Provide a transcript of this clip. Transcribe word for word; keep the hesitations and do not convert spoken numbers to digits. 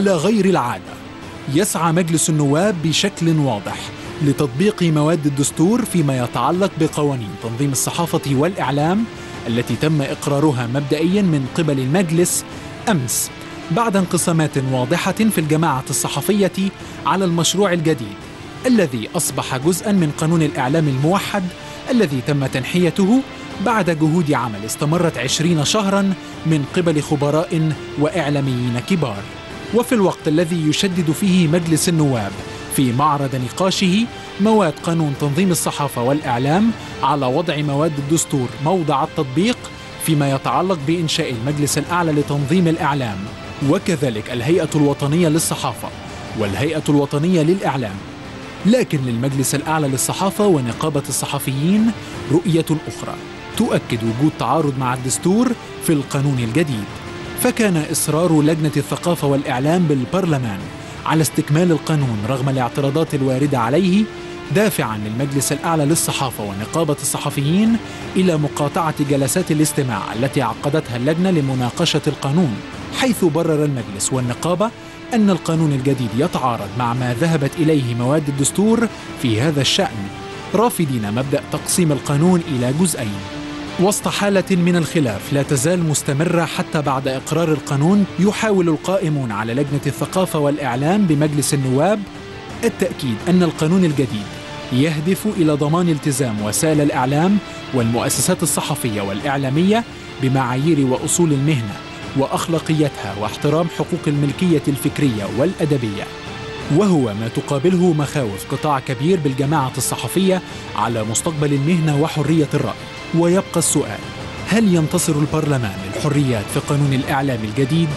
على غير العادة. يسعى مجلس النواب بشكل واضح لتطبيق مواد الدستور فيما يتعلق بقوانين تنظيم الصحافة والإعلام التي تم إقرارها مبدئيا من قبل المجلس أمس بعد انقسامات واضحة في الجماعة الصحفية على المشروع الجديد الذي أصبح جزءا من قانون الإعلام الموحد الذي تم تنحيته بعد جهود عمل استمرت عشرين شهرا من قبل خبراء وإعلاميين كبار. وفي الوقت الذي يشدد فيه مجلس النواب في معرض نقاشه مواد قانون تنظيم الصحافة والإعلام على وضع مواد الدستور موضع التطبيق فيما يتعلق بإنشاء المجلس الأعلى لتنظيم الإعلام وكذلك الهيئة الوطنية للصحافة والهيئة الوطنية للإعلام، لكن للمجلس الأعلى للصحافة ونقابة الصحفيين رؤية أخرى تؤكد وجود تعارض مع الدستور في القانون الجديد. فكان إصرار لجنة الثقافة والإعلام بالبرلمان على استكمال القانون رغم الاعتراضات الواردة عليه دافعاً للمجلس الأعلى للصحافة ونقابة الصحفيين إلى مقاطعة جلسات الاستماع التي عقدتها اللجنة لمناقشة القانون، حيث برر المجلس والنقابة أن القانون الجديد يتعارض مع ما ذهبت إليه مواد الدستور في هذا الشأن، رافضين مبدأ تقسيم القانون إلى جزئين. وسط حالة من الخلاف لا تزال مستمرة حتى بعد إقرار القانون، يحاول القائمون على لجنة الثقافة والإعلام بمجلس النواب التأكيد أن القانون الجديد يهدف إلى ضمان التزام وسائل الإعلام والمؤسسات الصحفية والإعلامية بمعايير وأصول المهنة وأخلاقيتها واحترام حقوق الملكية الفكرية والأدبية، وهو ما تقابله مخاوف قطاع كبير بالجماعة الصحفية على مستقبل المهنة وحرية الرأي. ويبقى السؤال، هل ينتصر البرلمان للحريات في قانون الإعلام الجديد؟